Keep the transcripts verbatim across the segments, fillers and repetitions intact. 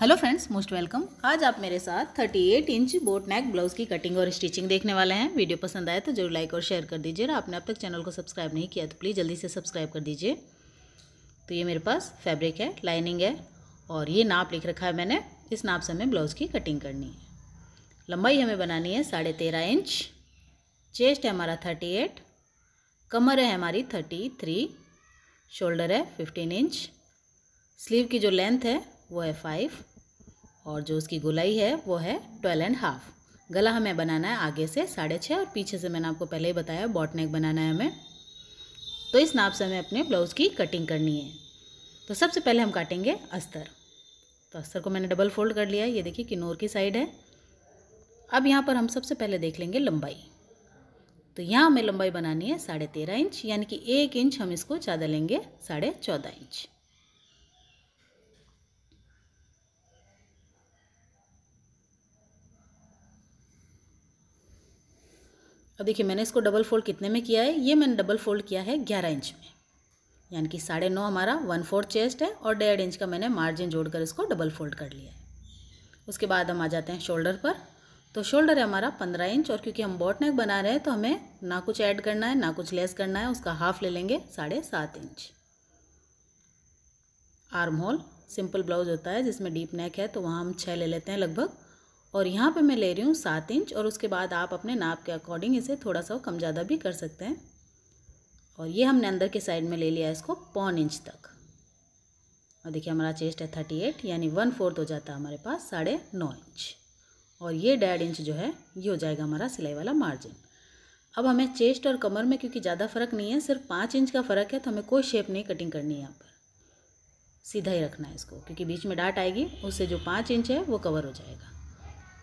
Hello friends, most welcome. आज आप मेरे साथ अड़तीस इंच बोट नेक ब्लाउज़ की कटिंग और स्टिचिंग देखने वाले हैं। वीडियो पसंद आए तो जरूर लाइक और शेयर कर दीजिए। आपने अब तक चैनल को सब्सक्राइब नहीं किया तो प्लीज़ जल्दी से सब्सक्राइब कर दीजिए। तो ये मेरे पास फैब्रिक है, लाइनिंग है और ये नाप लिख रखा है मैंने। इस नाप से हमें ब्लाउज़ की कटिंग करनी है। लंबाई हमें बनानी है साढ़े तेरह इंच। चेस्ट है हमारा अड़तीस, कमर है हमारी तैंतीस, शोल्डर है पंद्रह इंच। स्लीव की जो लेंथ है वो है फाइव और जो उसकी गोलाई है वो है ट्वेल्व एंड हाफ। गला हमें बनाना है आगे से साढ़े छः और पीछे से, मैंने आपको पहले ही बताया बॉट नेक बनाना है हमें। तो इस नाप से हमें अपने ब्लाउज़ की कटिंग करनी है। तो सबसे पहले हम काटेंगे अस्तर। तो अस्तर को मैंने डबल फोल्ड कर लिया है, ये देखिए किनोर की साइड है। अब यहाँ पर हम सबसे पहले देख लेंगे लंबाई। तो यहाँ हमें लंबाई बनानी है साढ़े तेरह इंच, यानी कि एक इंच हम इसको ज़्यादा लेंगे, साढ़े चौदह इंच। अब देखिए मैंने इसको डबल फोल्ड कितने में किया है, ये मैंने डबल फोल्ड किया है ग्यारह इंच में, यानी कि साढ़े नौ हमारा वन फोर्थ चेस्ट है और डेढ़ इंच का मैंने मार्जिन जोड़कर इसको डबल फोल्ड कर लिया है। उसके बाद हम आ जाते हैं शोल्डर पर। तो शोल्डर है हमारा पंद्रह इंच और क्योंकि हम बॉट नेक बना रहे हैं तो हमें ना कुछ ऐड करना है ना कुछ लेस करना है, उसका हाफ ले लेंगे, साढ़े सात inch. Armhole simple blouse होता है जिसमें डीप नेक है तो वहाँ हम छः ले लेते हैं लगभग, और यहाँ पे मैं ले रही हूँ सात इंच। और उसके बाद आप अपने नाप के अकॉर्डिंग इसे थोड़ा सा कम ज़्यादा भी कर सकते हैं। और ये हमने अंदर के साइड में ले लिया है इसको पौन इंच तक। और देखिए हमारा चेस्ट है थर्टी एट यानी वन फोर्थ हो जाता है हमारे पास, साढ़े नौ इंच। और ये डेढ़ इंच जो है ये हो जाएगा हमारा सिलाई वाला मार्जिन। अब हमें चेस्ट और कमर में क्योंकि ज़्यादा फ़र्क नहीं है, सिर्फ पाँच इंच का फ़र्क है, तो हमें कोई शेप नहीं कटिंग करनी है, यहाँ पर सीधा ही रखना है इसको, क्योंकि बीच में डाट आएगी, उससे जो पाँच इंच है वो कवर हो जाएगा।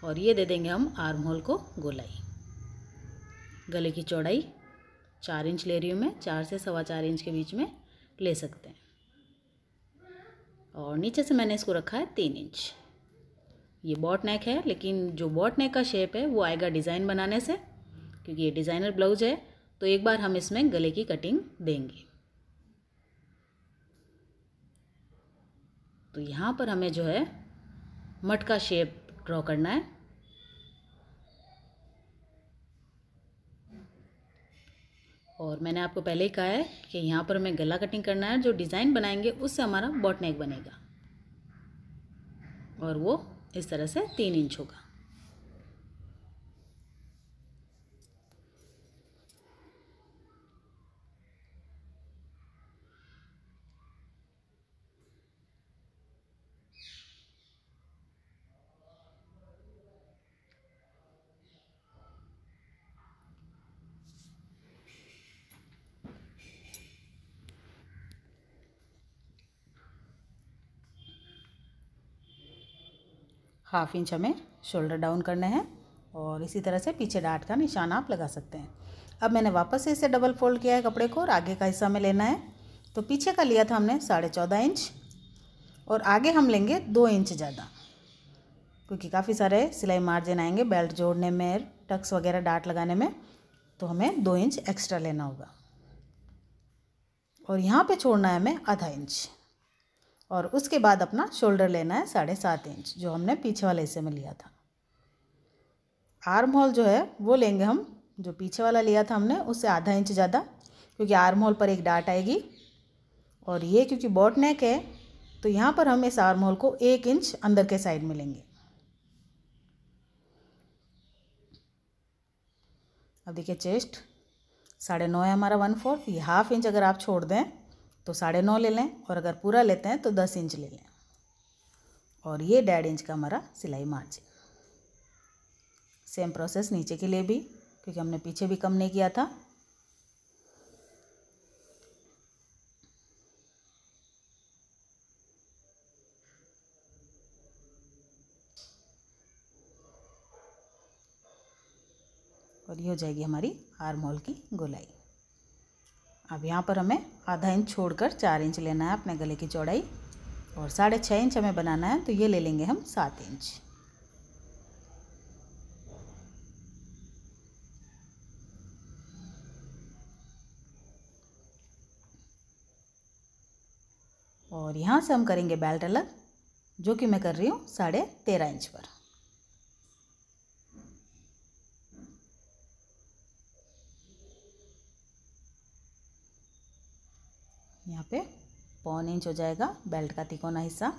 और ये दे देंगे हम आर्म होल को गोलाई। गले की चौड़ाई चार इंच ले रही हूँ मैं, चार से सवा चार इंच के बीच में ले सकते हैं। और नीचे से मैंने इसको रखा है तीन इंच। ये बॉट नेक है, लेकिन जो बॉट नेक का शेप है वो आएगा डिज़ाइन बनाने से, क्योंकि ये डिज़ाइनर ब्लाउज है। तो एक बार हम इसमें गले की कटिंग देंगे। तो यहाँ पर हमें जो है मटका शेप ड्रॉ करना है। और मैंने आपको पहले ही कहा है कि यहाँ पर हमें गला कटिंग करना है, जो डिज़ाइन बनाएंगे उससे हमारा बॉट नेक बनेगा और वो इस तरह से तीन इंच होगा। हाफ इंच हमें शोल्डर डाउन करने हैं और इसी तरह से पीछे डाट का निशान आप लगा सकते हैं। अब मैंने वापस से इसे डबल फोल्ड किया है कपड़े को और आगे का हिस्सा में लेना है। तो पीछे का लिया था हमने साढ़े चौदह इंच और आगे हम लेंगे दो इंच ज़्यादा, क्योंकि काफ़ी सारे सिलाई मार्जिन आएंगे बेल्ट जोड़ने में, टक्स वगैरह डाट लगाने में, तो हमें दो इंच एक्स्ट्रा लेना होगा। और यहाँ पर छोड़ना है हमें आधा इंच और उसके बाद अपना शोल्डर लेना है साढ़े सात इंच, जो हमने पीछे वाले हिस्से में लिया था। आर्म होल जो है वो लेंगे हम, जो पीछे वाला लिया था हमने उससे आधा इंच ज़्यादा, क्योंकि आर्म होल पर एक डाट आएगी और ये क्योंकि बॉट नेक है तो यहाँ पर हम इस आर्म होल को एक इंच अंदर के साइड में लेंगे। अब देखिए चेस्ट साढ़े नौ है हमारा वन फोर्थ, ये हाफ इंच अगर आप छोड़ दें तो साढ़े नौ ले लें और अगर पूरा लेते हैं तो दस इंच ले लें। और ये डेढ़ इंच का हमारा सिलाई मार्जिन। सेम प्रोसेस नीचे के लिए भी, क्योंकि हमने पीछे भी कम नहीं किया था। और ये हो जाएगी हमारी आर्म होल की गोलाई। अब यहाँ पर हमें आधा इंच छोड़कर चार इंच लेना है अपने गले की चौड़ाई और साढ़े छः इंच हमें बनाना है, तो ये ले लेंगे हम सात इंच। और यहाँ से हम करेंगे बेल्ट अलग जो कि मैं कर रही हूँ साढ़े तेरह इंच पर। यहाँ पे पौन इंच हो जाएगा बेल्ट का तिकोना हिस्सा।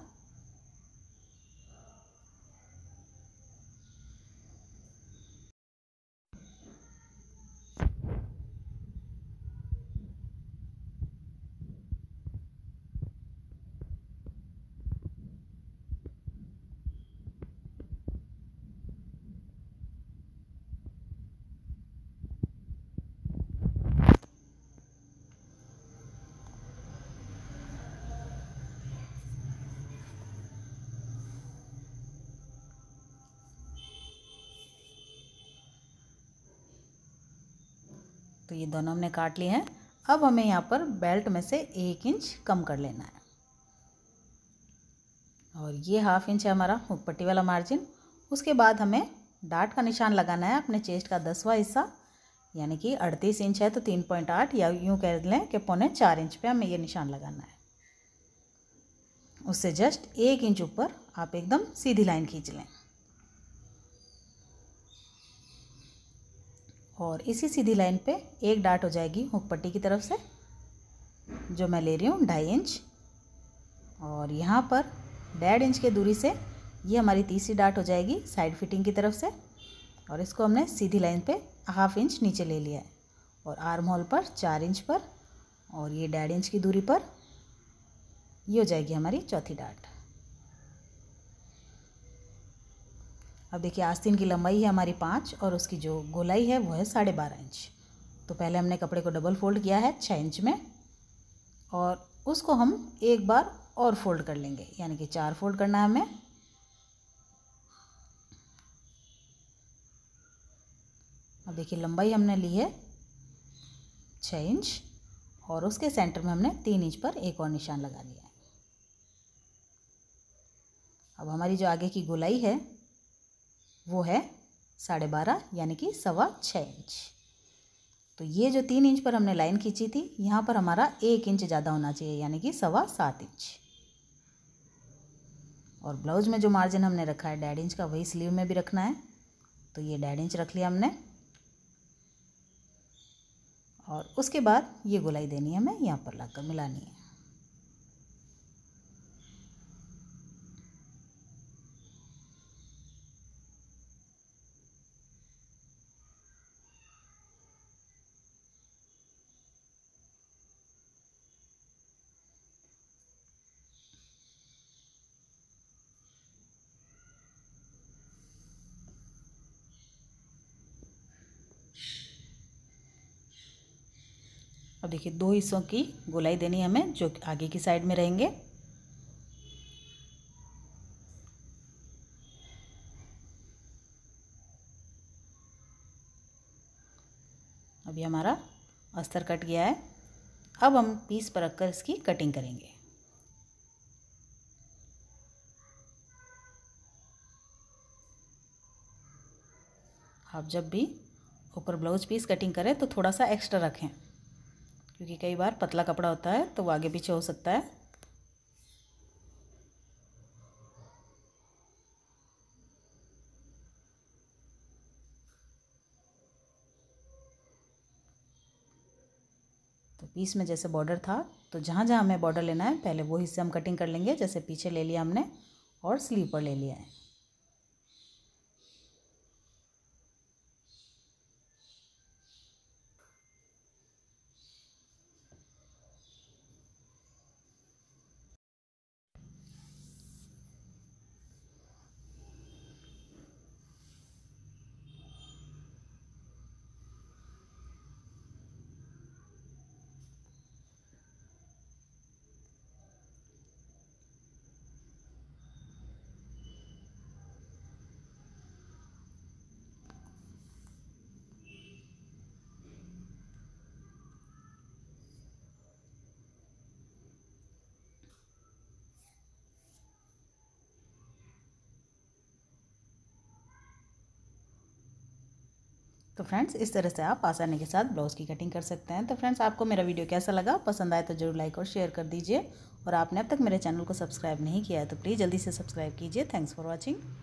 तो ये दोनों हमने काट लिए हैं। अब हमें यहाँ पर बेल्ट में से एक इंच कम कर लेना है और ये हाफ इंच है हमारा हुक पट्टी वाला मार्जिन। उसके बाद हमें डाट का निशान लगाना है अपने चेस्ट का दसवां हिस्सा, यानी कि अड़तीस इंच है तो तीन पॉइंट आठ या यूँ कह लें कि पौने चार इंच पे हमें ये निशान लगाना है। उससे जस्ट एक इंच ऊपर आप एकदम सीधी लाइन खींच लें और इसी सीधी लाइन पे एक डाट हो जाएगी हुक पट्टी की तरफ से, जो मैं ले रही हूँ ढाई इंच। और यहाँ पर डेढ़ इंच के दूरी से ये हमारी तीसरी डाट हो जाएगी साइड फिटिंग की तरफ से, और इसको हमने सीधी लाइन पे हाफ इंच नीचे ले लिया है और आर्म होल पर चार इंच पर और ये डेढ़ इंच की दूरी पर ये हो जाएगी हमारी चौथी डाट। अब देखिए आस्तीन की लंबाई है हमारी पाँच और उसकी जो गोलाई है वो है साढ़े बारह इंच। तो पहले हमने कपड़े को डबल फोल्ड किया है छः इंच में और उसको हम एक बार और फोल्ड कर लेंगे, यानी कि चार फोल्ड करना है हमें। अब देखिए लंबाई हमने ली है छः इंच और उसके सेंटर में हमने तीन इंच पर एक और निशान लगा लिया है। अब हमारी जो आगे की गोलाई है वो है साढ़े बारह यानी कि सवा छः इंच। तो ये जो तीन इंच पर हमने लाइन खींची थी यहाँ पर हमारा एक इंच ज़्यादा होना चाहिए, यानी कि सवा सात इंच। और ब्लाउज में जो मार्जिन हमने रखा है डेढ़ इंच का वही स्लीव में भी रखना है, तो ये डेढ़ इंच रख लिया हमने। और उसके बाद ये गोलाई देनी है हमें, यहाँ पर लाकर मिलानी है। अब देखिए दो हिस्सों की गोलाई देनी है हमें जो आगे की साइड में रहेंगे। अभी हमारा अस्तर कट गया है। अब हम पीस पर रखकर इसकी कटिंग करेंगे। आप जब भी ऊपर ब्लाउज पीस कटिंग करें तो थोड़ा सा एक्स्ट्रा रखें, क्योंकि कई बार पतला कपड़ा होता है तो वो आगे पीछे हो सकता है। तो पीस में जैसे बॉर्डर था तो जहाँ जहाँ हमें बॉर्डर लेना है पहले वो हिस्से हम कटिंग कर लेंगे, जैसे पीछे ले लिया हमने और स्लीव पर ले लिया है। तो फ्रेंड्स इस तरह से आप आसानी के साथ ब्लाउज़ की कटिंग कर सकते हैं। तो फ्रेंड्स आपको मेरा वीडियो कैसा लगा, पसंद आए तो जरूर लाइक और शेयर कर दीजिए, और आपने अब तक मेरे चैनल को सब्सक्राइब नहीं किया है तो प्लीज़ जल्दी से सब्सक्राइब कीजिए। Thanks for watching.